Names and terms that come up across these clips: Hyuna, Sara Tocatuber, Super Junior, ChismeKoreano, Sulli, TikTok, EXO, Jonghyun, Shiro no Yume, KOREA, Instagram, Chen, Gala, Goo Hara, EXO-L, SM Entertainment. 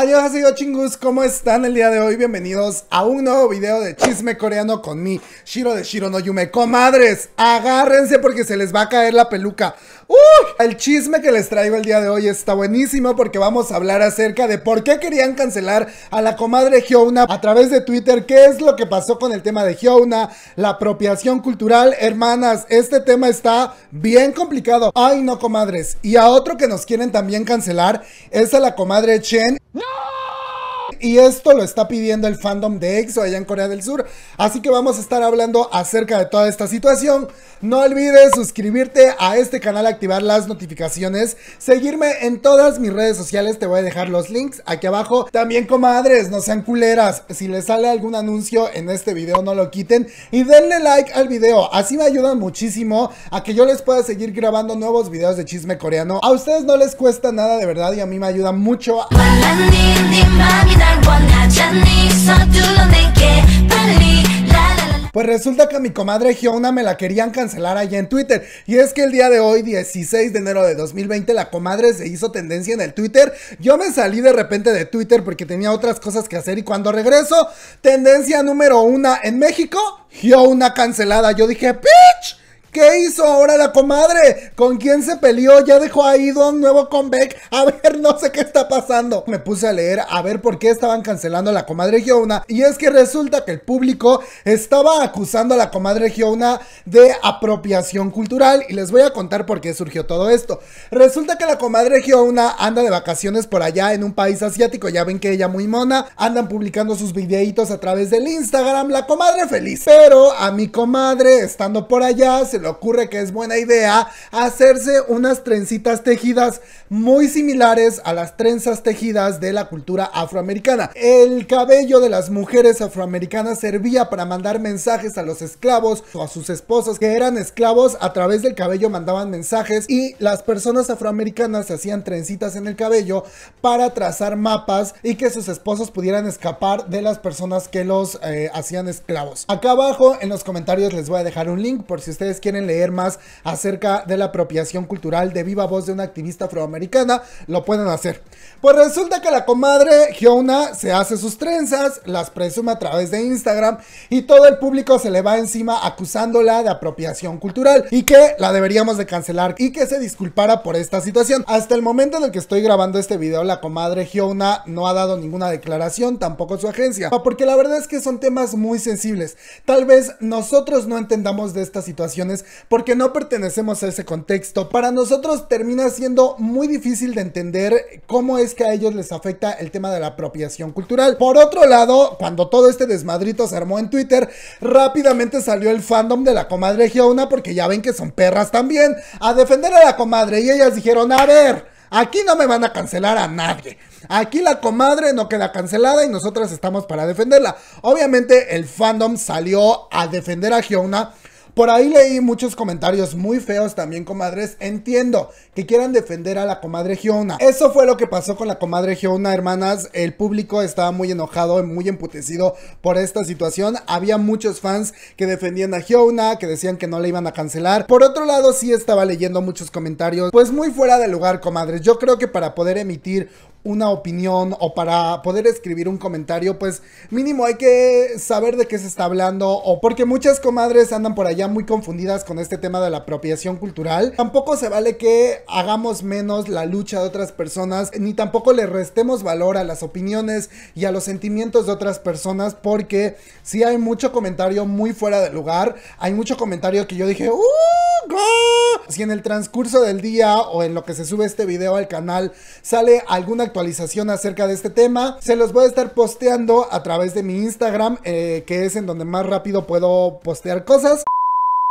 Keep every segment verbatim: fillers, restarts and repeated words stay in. ¡Adiós, chingus! ¿Cómo están el día de hoy? Bienvenidos a un nuevo video de chisme coreano con mi Shiro de Shiro no Yume. ¡Comadres! ¡Agárrense porque se les va a caer la peluca! ¡Uy! El chisme que les traigo el día de hoy está buenísimo porque vamos a hablar acerca de por qué querían cancelar a la comadre Hyuna a través de Twitter. ¿Qué es lo que pasó con el tema de Hyuna? La apropiación cultural. Hermanas, este tema está bien complicado. ¡Ay, no, comadres! Y a otro que nos quieren también cancelar es a la comadre Chen. ¡No! Y esto lo está pidiendo el fandom de EXO allá en Corea del Sur. Así que vamos a estar hablando acerca de toda esta situación. No olvides suscribirte a este canal, activar las notificaciones, seguirme en todas mis redes sociales. Te voy a dejar los links aquí abajo. También, comadres, no sean culeras. Si les sale algún anuncio en este video, no lo quiten y denle like al video. Así me ayudan muchísimo a que yo les pueda seguir grabando nuevos videos de chisme coreano. A ustedes no les cuesta nada, de verdad, y a mí me ayuda mucho. Pues resulta que a mi comadre Hyuna me la querían cancelar allá en Twitter. Y es que el día de hoy, dieciséis de enero de dos mil veinte, la comadre se hizo tendencia en el Twitter. Yo me salí de repente de Twitter porque tenía otras cosas que hacer. Y cuando regreso, tendencia número uno en México, Hyuna cancelada. Yo dije, ¡pitch! ¿Qué hizo ahora la comadre? ¿Con quién se peleó? ¿Ya dejó ahí un nuevo comeback? A ver, no sé qué está pasando. Me puse a leer a ver por qué estaban cancelando a la comadre Hyuna. Y es que resulta que el público estaba acusando a la comadre Hyuna de apropiación cultural. Y les voy a contar por qué surgió todo esto. Resulta que la comadre Hyuna anda de vacaciones por allá en un país asiático. Ya ven que ella muy mona. Andan publicando sus videitos a través del Instagram. La comadre feliz. Pero a mi comadre, estando por allá, se le ocurre que es buena idea hacerse unas trencitas tejidas muy similares a las trenzas tejidas de la cultura afroamericana. El cabello de las mujeres afroamericanas servía para mandar mensajes a los esclavos o a sus esposos que eran esclavos. A través del cabello mandaban mensajes y las personas afroamericanas hacían trencitas en el cabello para trazar mapas y que sus esposos pudieran escapar de las personas que los eh, hacían esclavos. Acá abajo en los comentarios les voy a dejar un link por si ustedes quieren quieren leer más acerca de la apropiación cultural de viva voz de una activista afroamericana, lo pueden hacer. Pues resulta que la comadre Hyuna se hace sus trenzas, las presume a través de Instagram y todo el público se le va encima acusándola de apropiación cultural y que la deberíamos de cancelar y que se disculpara por esta situación. Hasta el momento en el que estoy grabando este video, la comadre Hyuna no ha dado ninguna declaración, tampoco su agencia, porque la verdad es que son temas muy sensibles. Tal vez nosotros no entendamos de estas situaciones porque no pertenecemos a ese contexto. Para nosotros termina siendo muy difícil de entender cómo es que a ellos les afecta el tema de la apropiación cultural. Por otro lado, cuando todo este desmadrito se armó en Twitter, rápidamente salió el fandom de la comadre Hyuna, porque ya ven que son perras también, a defender a la comadre, y ellas dijeron, a ver, aquí no me van a cancelar a nadie. Aquí la comadre no queda cancelada y nosotras estamos para defenderla. Obviamente el fandom salió a defender a Hyuna. Por ahí leí muchos comentarios muy feos también, comadres. Entiendo que quieran defender a la comadre Hyuna. Eso fue lo que pasó con la comadre Hyuna, hermanas. El público estaba muy enojado, muy emputecido por esta situación. Había muchos fans que defendían a Hyuna, que decían que no le iban a cancelar. Por otro lado, sí estaba leyendo muchos comentarios, pues muy fuera de lugar, comadres. Yo creo que para poder emitir una opinión o para poder escribir un comentario, pues mínimo hay que saber de qué se está hablando, o porque muchas comadres andan por allá muy confundidas con este tema de la apropiación cultural. Tampoco se vale que hagamos menos la lucha de otras personas, ni tampoco le restemos valor a las opiniones y a los sentimientos de otras personas, porque si sí hay mucho comentario muy fuera de lugar, hay mucho comentario que yo dije, ¡uh! Si en el transcurso del día o en lo que se sube este video al canal sale alguna actualización acerca de este tema, se los voy a estar posteando a través de mi Instagram, eh, que es en donde más rápido puedo postear cosas.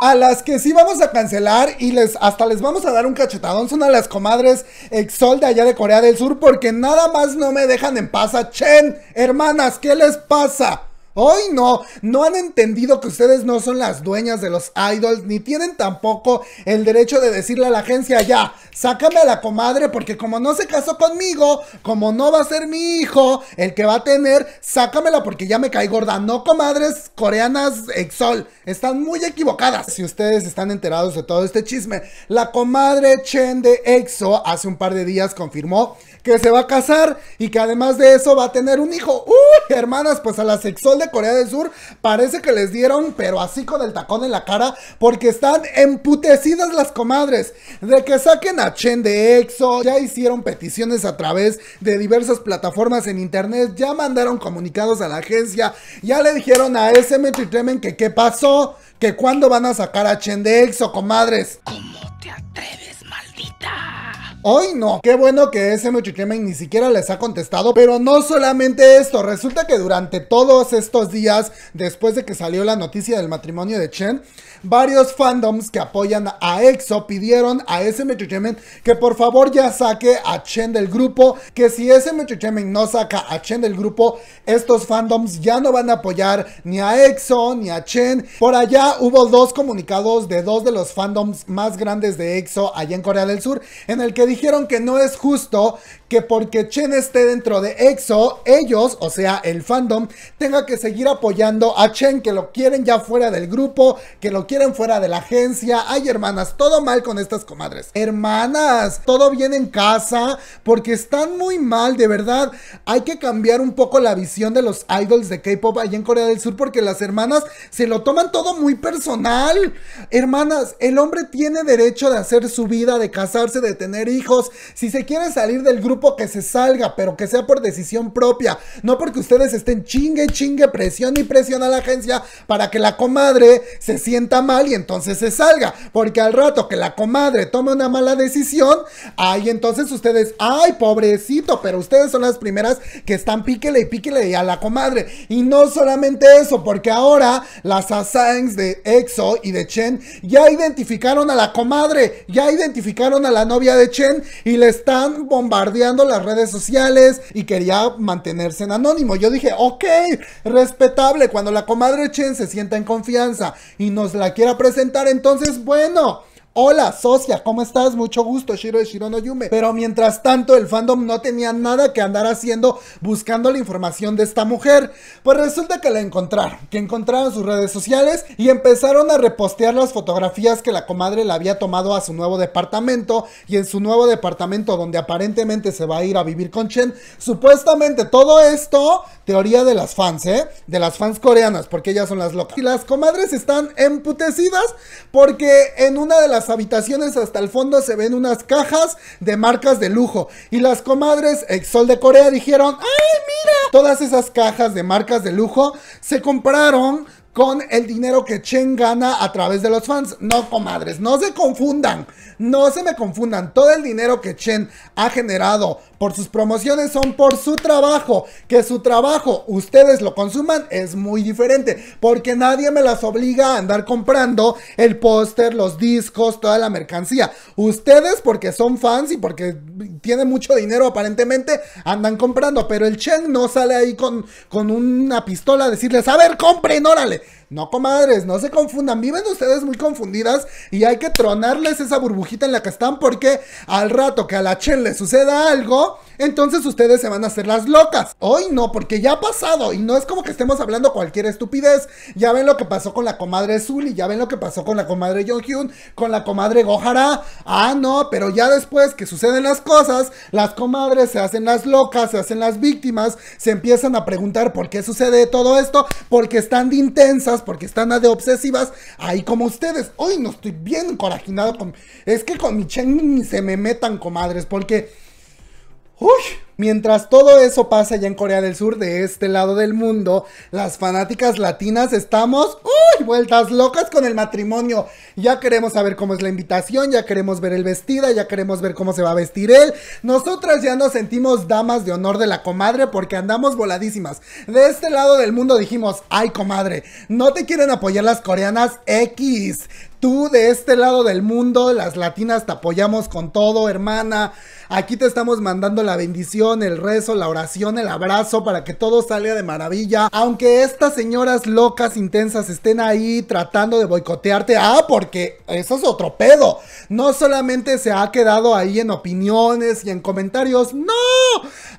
A las que sí vamos a cancelar y les hasta les vamos a dar un cachetadón son a las comadres EXO-L de allá de Corea del Sur, porque nada más no me dejan en paz a Chen. Hermanas, ¿qué les pasa? ¡Ay, no! No han entendido que ustedes no son las dueñas de los idols, ni tienen tampoco el derecho de decirle a la agencia, ya, sácame a la comadre, porque como no se casó conmigo, como no va a ser mi hijo el que va a tener, sácamela porque ya me caí gorda. No, comadres coreanas EXO-L, están muy equivocadas. Si ustedes están enterados de todo este chisme, la comadre Chen de EXO hace un par de días confirmó que se va a casar y que además de eso va a tener un hijo. ¡Uy, hermanas! Pues a las EXO-L de Corea del Sur parece que les dieron, pero así con el tacón en la cara, porque están emputecidas las comadres de que saquen a Chen de EXO. Ya hicieron peticiones a través de diversas plataformas en internet, ya mandaron comunicados a la agencia, ya le dijeron a S M Entertainment que qué pasó, que cuándo van a sacar a Chen de EXO, comadres. ¿Cómo te atreves, maldita? ¡Ay, no! Qué bueno que S M Entertainment ni siquiera les ha contestado. Pero no solamente esto, resulta que durante todos estos días, después de que salió la noticia del matrimonio de Chen, varios fandoms que apoyan a EXO pidieron a S M Entertainment que por favor ya saque a Chen del grupo, que si S M Entertainment no saca a Chen del grupo, estos fandoms ya no van a apoyar ni a EXO ni a Chen. Por allá hubo dos comunicados de dos de los fandoms más grandes de EXO allá en Corea del Sur, en el que dijeron que no es justo que porque Chen esté dentro de EXO, ellos, o sea el fandom, tenga que seguir apoyando a Chen, que lo quieren ya fuera del grupo, que lo quieren fuera de la agencia. Ay, hermanas, todo mal con estas comadres. Hermanas, todo bien en casa, porque están muy mal, de verdad. Hay que cambiar un poco la visión de los idols de K-pop allá en Corea del Sur, porque las hermanas se lo toman todo muy personal. Hermanas, el hombre tiene derecho de hacer su vida, de casarse, de tener hijos. Hijos, si se quiere salir del grupo, que se salga, pero que sea por decisión propia, no porque ustedes estén chingue, chingue, presión y presión a la agencia para que la comadre se sienta mal y entonces se salga, porque al rato que la comadre tome una mala decisión, ay, entonces ustedes, ay, pobrecito, pero ustedes son las primeras que están píquele y píquele a la comadre. Y no solamente eso, porque ahora las asangs de EXO y de Chen ya identificaron a la comadre, ya identificaron a la novia de Chen, y le están bombardeando las redes sociales y quería mantenerse en anónimo. Yo dije, ok, respetable, cuando la comadre Chen se sienta en confianza y nos la quiera presentar, entonces bueno... Hola, socia, ¿cómo estás? Mucho gusto, Shiro de Shiro no Yume. Pero mientras tanto, el fandom no tenía nada que andar haciendo buscando la información de esta mujer. Pues resulta que la encontraron, que encontraron sus redes sociales y empezaron a repostear las fotografías que la comadre le había tomado a su nuevo departamento. Y en su nuevo departamento, donde aparentemente se va a ir a vivir con Chen, supuestamente todo esto, teoría de las fans, ¿eh? De las fans coreanas, porque ellas son las locas. Y las comadres están emputecidas porque en una de las habitaciones hasta el fondo se ven unas cajas de marcas de lujo, y las comadres EXO-L de Corea dijeron, ¡ay, mira! Todas esas cajas de marcas de lujo se compraron con el dinero que Chen gana a través de los fans. No, comadres, no se confundan, no se me confundan. Todo el dinero que Chen ha generado por sus promociones son por su trabajo. Que su trabajo ustedes lo consuman es muy diferente, porque nadie me las obliga a andar comprando el póster, los discos, toda la mercancía. Ustedes, porque son fans y porque tienen mucho dinero aparentemente, andan comprando, pero el Chen no sale ahí con, con una pistola a decirles, a ver, compren, órale. No, comadres, no se confundan, viven ustedes muy confundidas y hay que tronarles esa burbujita en la que están, porque al rato que a la Chen le suceda algo, entonces ustedes se van a hacer las locas. Hoy no, porque ya ha pasado y no es como que estemos hablando cualquier estupidez. Ya ven lo que pasó con la comadre Sulli, ya ven lo que pasó con la comadre Jonghyun, con la comadre Goo Hara. Ah, no, pero ya después que suceden las cosas, las comadres se hacen las locas, se hacen las víctimas, se empiezan a preguntar por qué sucede todo esto, porque están de intensas, porque están de obsesivas, ahí como ustedes. Hoy no estoy bien encorajinado con... Es que con mi Chen ni se me metan, comadres, porque... Uy... Mientras todo eso pasa allá en Corea del Sur, de este lado del mundo, las fanáticas latinas estamos, uy, vueltas locas con el matrimonio. Ya queremos saber cómo es la invitación, ya queremos ver el vestido, ya queremos ver cómo se va a vestir él. Nosotras ya nos sentimos damas de honor de la comadre porque andamos voladísimas. De este lado del mundo dijimos, ay, comadre, no te quieren apoyar las coreanas X. Tú, de este lado del mundo, las latinas te apoyamos con todo, hermana. Aquí te estamos mandando la bendición, el rezo, la oración, el abrazo, para que todo salga de maravilla. Aunque estas señoras locas, intensas, estén ahí tratando de boicotearte. Ah, porque eso es otro pedo. No solamente se ha quedado ahí en opiniones y en comentarios. ¡No!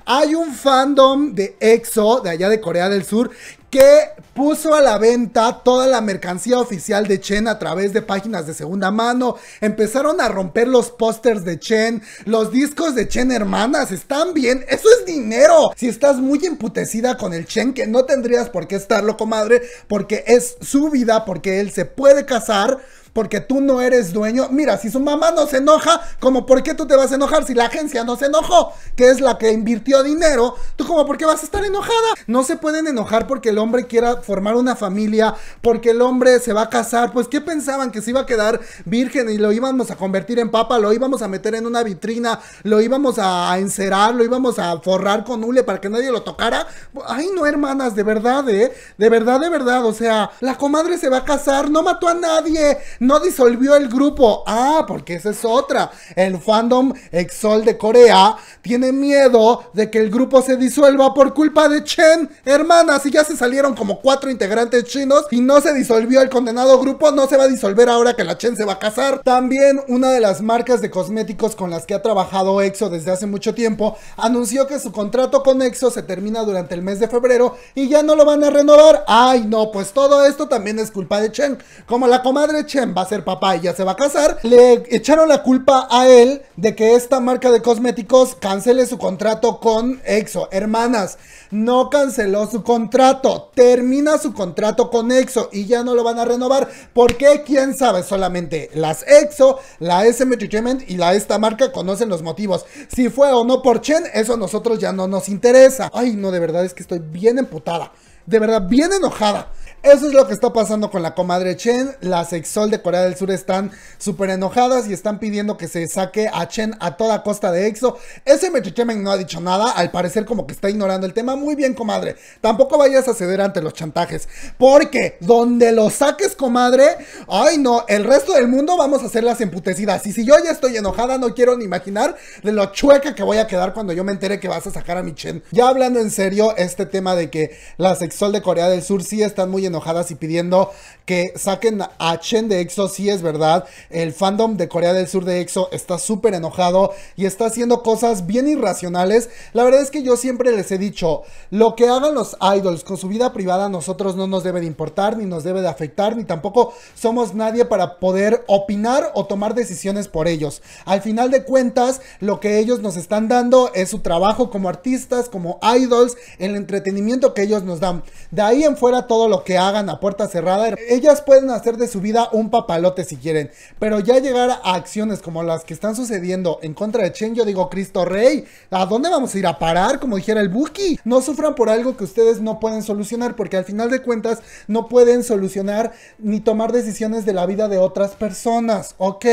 Hay un fandom de EXO, de allá de Corea del Sur, que puso a la venta toda la mercancía oficial de Chen a través de páginas de segunda mano. Empezaron a romper los pósters de Chen, los discos de Chen, hermanas, están bien, eso es dinero. Si estás muy emputecida con el Chen, que no tendrías por qué estarlo, comadre, porque es su vida, porque él se puede casar, porque tú no eres dueño. Mira, si su mamá no se enoja, como por qué tú te vas a enojar. Si la agencia no se enojó, que es la que invirtió dinero, tú como por qué vas a estar enojada. No se pueden enojar porque el hombre quiera formar una familia, porque el hombre se va a casar. Pues ¿qué pensaban? Que se iba a quedar virgen y lo íbamos a convertir en papa, lo íbamos a meter en una vitrina, lo íbamos a encerar, lo íbamos a forrar con hule para que nadie lo tocara. Ay no, hermanas, de verdad, eh de verdad, de verdad, o sea, la comadre se va a casar, no mató a nadie, no disolvió el grupo. Ah, porque esa es otra. El fandom EXO-L de Corea tiene miedo de que el grupo se disuelva por culpa de Chen. Hermanas, si ya se salieron como cuatro integrantes chinos y no se disolvió el condenado grupo, no se va a disolver ahora que la Chen se va a casar. También una de las marcas de cosméticos con las que ha trabajado EXO desde hace mucho tiempo anunció que su contrato con EXO se termina durante el mes de febrero y ya no lo van a renovar. Ay no, pues todo esto también es culpa de Chen. Como la comadre Chen va a ser papá y ya se va a casar, le echaron la culpa a él de que esta marca de cosméticos cancele su contrato con EXO. Hermanas, no canceló su contrato, termina su contrato con EXO y ya no lo van a renovar. ¿Por qué? ¿Quién sabe? Solamente las EXO, la S M Entertainment y la esta marca conocen los motivos. Si fue o no por Chen, eso a nosotros ya no nos interesa. Ay no, de verdad es que estoy bien emputada, de verdad, bien enojada. Eso es lo que está pasando con la comadre Chen. Las EXO-L de Corea del Sur están súper enojadas y están pidiendo que se saque a Chen a toda costa de EXO. S M Entertainment no ha dicho nada, al parecer como que está ignorando el tema. Muy bien, comadre, tampoco vayas a ceder ante los chantajes, porque donde lo saques, comadre, ay no, el resto del mundo vamos a hacer las emputecidas. Y si yo ya estoy enojada, no quiero ni imaginar de lo chueca que voy a quedar cuando yo me entere que vas a sacar a mi Chen. Ya hablando en serio, este tema de que las EXO-L de Corea del Sur sí están muy enojadas y pidiendo que saquen a Chen de EXO, sí es verdad. El fandom de Corea del Sur de EXO está súper enojado y está haciendo cosas bien irracionales. La verdad es que yo siempre les he dicho, lo que hagan los idols con su vida privada, nosotros no nos debe de importar, ni nos debe de afectar, ni tampoco somos nadie para poder opinar o tomar decisiones por ellos. Al final de cuentas, lo que ellos nos están dando es su trabajo como artistas, como idols, el entretenimiento que ellos nos dan. De ahí en fuera, todo lo que hagan a puerta cerrada, ellas pueden hacer de su vida un papalote si quieren, pero ya llegar a acciones como las que están sucediendo en contra de Chen, yo digo, Cristo Rey, ¿a dónde vamos a ir a parar? Como dijera el Buki, no sufran por algo que ustedes no pueden solucionar, porque al final de cuentas no pueden solucionar ni tomar decisiones de la vida de otras personas, ¿ok?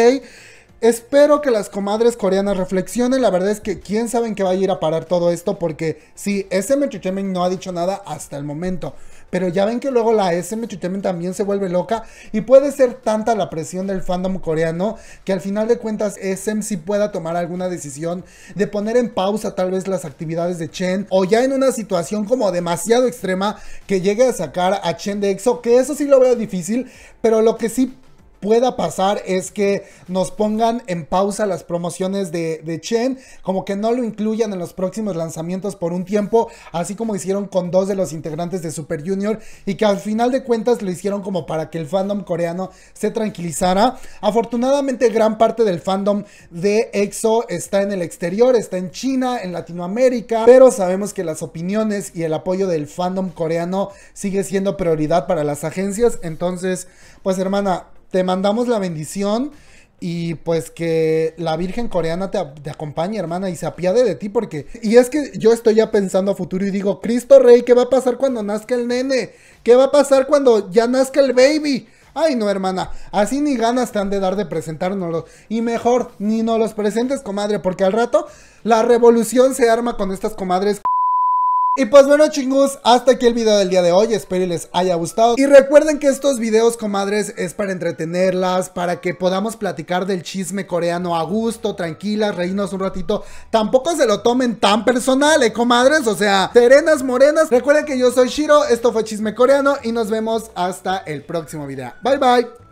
Espero que las comadres coreanas reflexionen. La verdad es que quién sabe en qué va a ir a parar todo esto, porque sí, S M Entertainment no ha dicho nada hasta el momento, pero ya ven que luego la S M Entertainment también se vuelve loca y puede ser tanta la presión del fandom coreano que al final de cuentas S M sí pueda tomar alguna decisión de poner en pausa tal vez las actividades de Chen, o ya en una situación como demasiado extrema que llegue a sacar a Chen de EXO, que eso sí lo veo difícil, pero lo que sí pueda pasar es que nos pongan en pausa las promociones de, de Chen, como que no lo incluyan en los próximos lanzamientos por un tiempo, así como hicieron con dos de los integrantes de Super Junior, y que al final de cuentas lo hicieron como para que el fandom coreano se tranquilizara. Afortunadamente gran parte del fandom de EXO está en el exterior, está en China, en Latinoamérica, pero sabemos que las opiniones y el apoyo del fandom coreano sigue siendo prioridad para las agencias. Entonces, pues hermana, te mandamos la bendición y pues que la Virgen coreana te, te acompañe, hermana, y se apiade de ti, porque... Y es que yo estoy ya pensando a futuro y digo, Cristo Rey, ¿qué va a pasar cuando nazca el nene? ¿Qué va a pasar cuando ya nazca el baby? Ay no, hermana, así ni ganas te han de dar de presentárnoslos, y mejor ni nos los presentes, comadre, porque al rato la revolución se arma con estas comadres. Y pues bueno, chingus, hasta aquí el video del día de hoy, espero y les haya gustado. Y recuerden que estos videos, comadres, es para entretenerlas, para que podamos platicar del chisme coreano a gusto, tranquilas, reírnos un ratito. Tampoco se lo tomen tan personal, eh, comadres, o sea, serenas, morenas. Recuerden que yo soy Shiro, esto fue Chisme Coreano y nos vemos hasta el próximo video. Bye, bye.